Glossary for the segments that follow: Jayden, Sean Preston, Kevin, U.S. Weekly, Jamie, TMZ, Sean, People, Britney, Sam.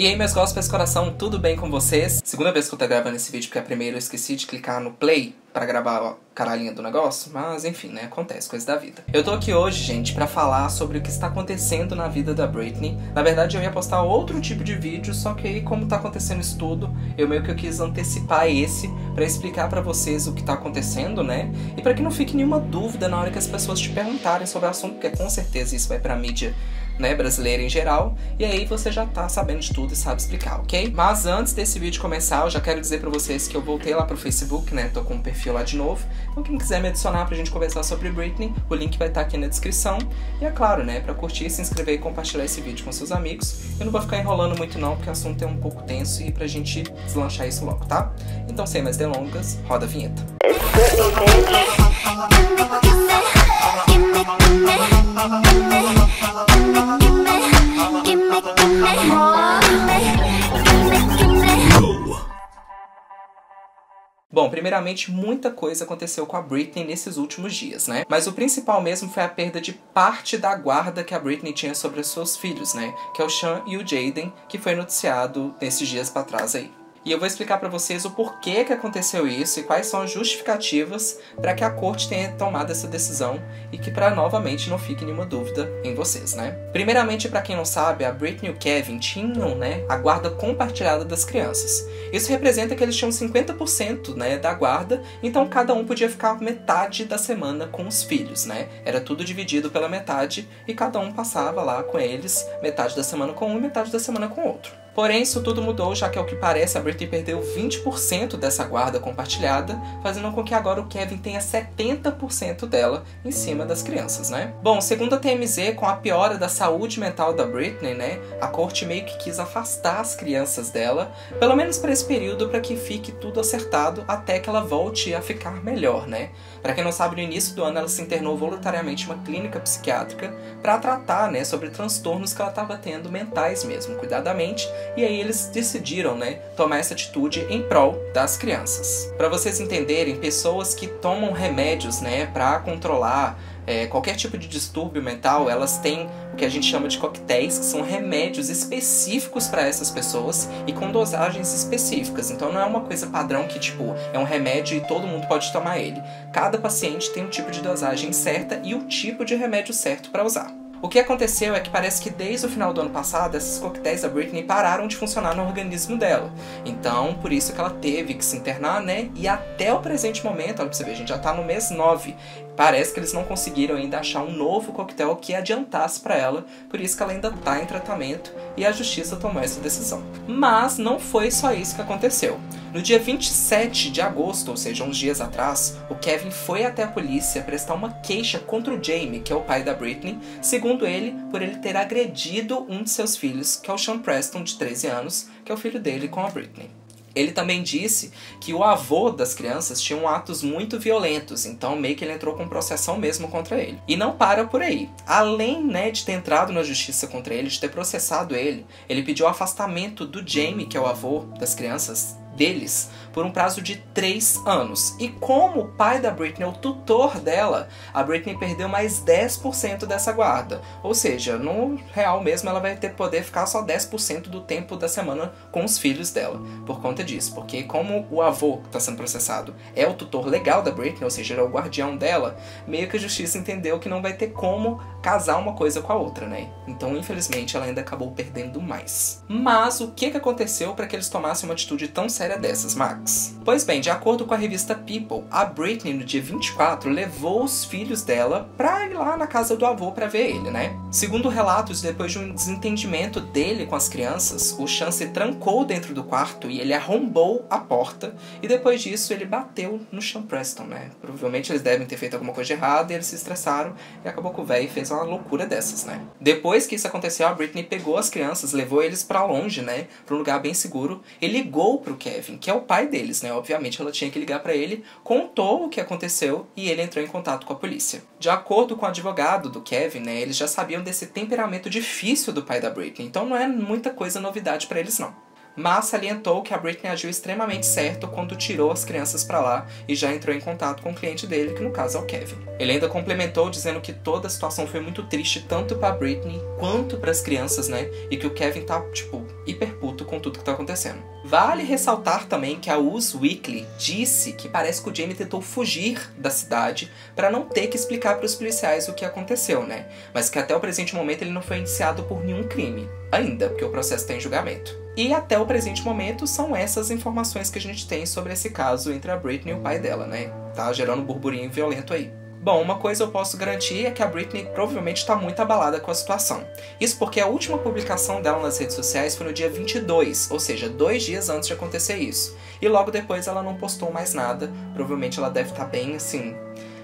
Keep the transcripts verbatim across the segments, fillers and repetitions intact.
E aí, meus gostos, coração, tudo bem com vocês? Segunda vez que eu tô gravando esse vídeo, porque a primeira eu esqueci de clicar no play pra gravar a caralhinha do negócio, mas enfim, né, acontece, coisa da vida. Eu tô aqui hoje, gente, pra falar sobre o que está acontecendo na vida da Britney. Na verdade, eu ia postar outro tipo de vídeo, só que aí, como tá acontecendo isso tudo, eu meio que eu quis antecipar esse pra explicar pra vocês o que tá acontecendo, né, e pra que não fique nenhuma dúvida na hora que as pessoas te perguntarem sobre o assunto, porque com certeza isso vai pra mídia, né, brasileira em geral, e aí você já tá sabendo de tudo e sabe explicar, ok? Mas antes desse vídeo começar, eu já quero dizer pra vocês que eu voltei lá pro Facebook, né, tô com um perfil lá de novo, então quem quiser me adicionar pra gente conversar sobre Britney, o link vai estar tá aqui na descrição, e é claro, né, pra curtir, se inscrever e compartilhar esse vídeo com seus amigos. Eu não vou ficar enrolando muito não, porque o assunto é um pouco tenso e pra gente deslanchar isso logo, tá? Então, sem mais delongas, roda a vinheta. Bom, primeiramente, muita coisa aconteceu com a Britney nesses últimos dias, né? Mas o principal mesmo foi a perda de parte da guarda que a Britney tinha sobre os seus filhos, né? Que é o Sean e o Jayden, que foi noticiado nesses dias pra trás aí. E eu vou explicar pra vocês o porquê que aconteceu isso e quais são as justificativas pra que a corte tenha tomado essa decisão e que pra, novamente, não fique nenhuma dúvida em vocês, né? Primeiramente, pra quem não sabe, a Britney e o Kevin tinham, né, a guarda compartilhada das crianças. Isso representa que eles tinham cinquenta por cento, né, da guarda, então cada um podia ficar metade da semana com os filhos, né? Era tudo dividido pela metade e cada um passava lá com eles, metade da semana com um e metade da semana com o outro. Porém, isso tudo mudou, já que, ao que parece, a Britney perdeu vinte por cento dessa guarda compartilhada, fazendo com que agora o Kevin tenha setenta por cento dela em cima das crianças, né? Bom, segundo a T M Z, com a piora da saúde mental da Britney, né, a corte meio que quis afastar as crianças dela, pelo menos para esse período, para que fique tudo acertado até que ela volte a ficar melhor, né? Pra quem não sabe, no início do ano ela se internou voluntariamente em uma clínica psiquiátrica para tratar, né, sobre transtornos que ela estava tendo mentais mesmo, cuidadamente. E aí eles decidiram, né, tomar essa atitude em prol das crianças. Para vocês entenderem, pessoas que tomam remédios, né, para controlar é, qualquer tipo de distúrbio mental, elas têm o que a gente chama de coquetéis, que são remédios específicos para essas pessoas e com dosagens específicas. Então não é uma coisa padrão que, tipo, é um remédio e todo mundo pode tomar ele. Cada paciente tem um tipo de dosagem certa e o tipo de remédio certo para usar. O que aconteceu é que parece que desde o final do ano passado, esses coquetéis da Britney pararam de funcionar no organismo dela. Então, por isso que ela teve que se internar, né? E até o presente momento, olha pra você ver, a gente já tá no mês nove. Parece que eles não conseguiram ainda achar um novo coquetel que adiantasse pra ela, por isso que ela ainda tá em tratamento e a justiça tomou essa decisão. Mas não foi só isso que aconteceu. No dia vinte e sete de agosto, ou seja, uns dias atrás, o Kevin foi até a polícia prestar uma queixa contra o Jamie, que é o pai da Britney, segundo ele, por ele ter agredido um de seus filhos, que é o Sean Preston, de treze anos, que é o filho dele com a Britney. Ele também disse que o avô das crianças tinha atos muito violentos, então meio que ele entrou com processão mesmo contra ele. E não para por aí. Além, né, de ter entrado na justiça contra ele, de ter processado ele, ele pediu o afastamento do Jamie, que é o avô das crianças, deles por um prazo de três anos. E como o pai da Britney é o tutor dela, a Britney perdeu mais dez por cento dessa guarda. Ou seja, no real mesmo ela vai ter poder ficar só dez por cento do tempo da semana com os filhos dela por conta disso. Porque como o avô que está sendo processado é o tutor legal da Britney, ou seja, ele é o guardião dela, meio que a justiça entendeu que não vai ter como casar uma coisa com a outra, né? Então, infelizmente, ela ainda acabou perdendo mais. Mas o que que aconteceu para que eles tomassem uma atitude tão séria dessas, Max? Pois bem, de acordo com a revista People, a Britney, no dia vinte e quatro, levou os filhos dela pra ir lá na casa do avô pra ver ele, né? Segundo relatos, depois de um desentendimento dele com as crianças, o Sean se trancou dentro do quarto e ele arrombou a porta, e depois disso ele bateu no Sean Preston, né? Provavelmente eles devem ter feito alguma coisa errada e eles se estressaram e acabou que o véio fez uma loucura dessas, né? Depois que isso aconteceu, a Britney pegou as crianças, levou eles pra longe, né? Pra um lugar bem seguro, e ligou pro Kevin, que é o pai deles, né? Obviamente ela tinha que ligar pra ele, contou o que aconteceu e ele entrou em contato com a polícia. De acordo com o advogado do Kevin, né? Eles já sabiam desse temperamento difícil do pai da Britney, então não é muita coisa novidade pra eles, não. Mas salientou que a Britney agiu extremamente certo quando tirou as crianças pra lá e já entrou em contato com o cliente dele, que no caso é o Kevin. Ele ainda complementou dizendo que toda a situação foi muito triste tanto pra Britney quanto pras crianças, né? E que o Kevin tá, tipo, hiper puto tudo que tá acontecendo. Vale ressaltar também que a U S Weekly disse que parece que o Jamie tentou fugir da cidade para não ter que explicar para os policiais o que aconteceu, né? Mas que até o presente momento ele não foi indiciado por nenhum crime. Ainda, porque o processo está em julgamento. E até o presente momento são essas informações que a gente tem sobre esse caso entre a Britney e o pai dela, né? Tá gerando um burburinho violento aí. Bom, uma coisa eu posso garantir é que a Britney provavelmente está muito abalada com a situação. Isso porque a última publicação dela nas redes sociais foi no dia vinte e dois, ou seja, dois dias antes de acontecer isso. E logo depois ela não postou mais nada, provavelmente ela deve estar bem, assim,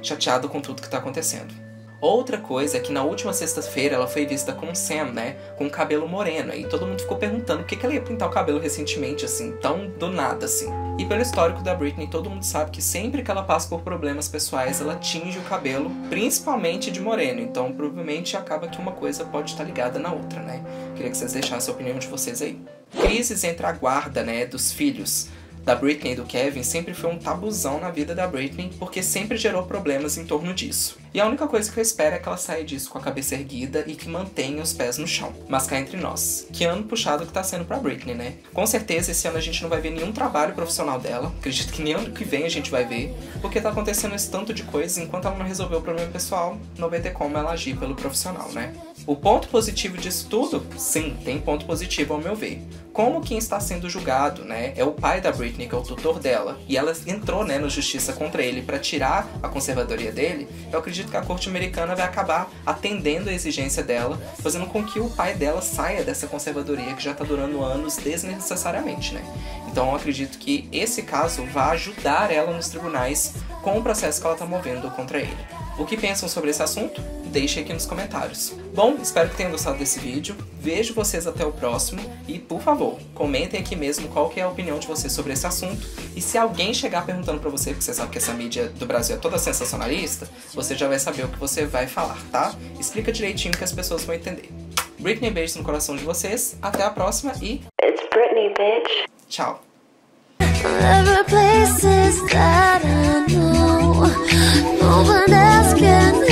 chateada com tudo que está acontecendo. Outra coisa é que na última sexta-feira ela foi vista com o Sam, né, com o cabelo moreno, e todo mundo ficou perguntando por que ela ia pintar o cabelo recentemente, assim, tão do nada, assim. E pelo histórico da Britney, todo mundo sabe que sempre que ela passa por problemas pessoais, ela tinge o cabelo, principalmente de moreno. Então, provavelmente, acaba que uma coisa pode estar ligada na outra, né? Queria que vocês deixassem a opinião de vocês aí. Crises entre a guarda, né, dos filhos da Britney e do Kevin sempre foi um tabuzão na vida da Britney, porque sempre gerou problemas em torno disso. E a única coisa que eu espero é que ela saia disso com a cabeça erguida e que mantenha os pés no chão. Mas cá entre nós, que ano puxado que tá sendo pra Britney, né? Com certeza esse ano a gente não vai ver nenhum trabalho profissional dela, acredito que nem ano que vem a gente vai ver, porque tá acontecendo esse tanto de coisa, enquanto ela não resolver o problema pessoal, não vai ter como ela agir pelo profissional, né? O ponto positivo disso tudo? Sim, tem ponto positivo ao meu ver. Como quem está sendo julgado, né, é o pai da Britney, que é o tutor dela, e ela entrou, né, na justiça contra ele para tirar a conservadoria dele, eu acredito que a corte americana vai acabar atendendo a exigência dela, fazendo com que o pai dela saia dessa conservadoria que já tá durando anos desnecessariamente, né. Então eu acredito que esse caso vai ajudar ela nos tribunais com o processo que ela tá movendo contra ele. O que pensam sobre esse assunto? Deixem aqui nos comentários. Bom, espero que tenham gostado desse vídeo. Vejo vocês até o próximo. E, por favor, comentem aqui mesmo qual que é a opinião de vocês sobre esse assunto. E se alguém chegar perguntando pra você, porque você sabe que essa mídia do Brasil é toda sensacionalista, você já vai saber o que você vai falar, tá? Explica direitinho que as pessoas vão entender. Britney, beijo no coração de vocês. Até a próxima e... It's Britney, bitch. Tchau. Over places that I know, no one else can.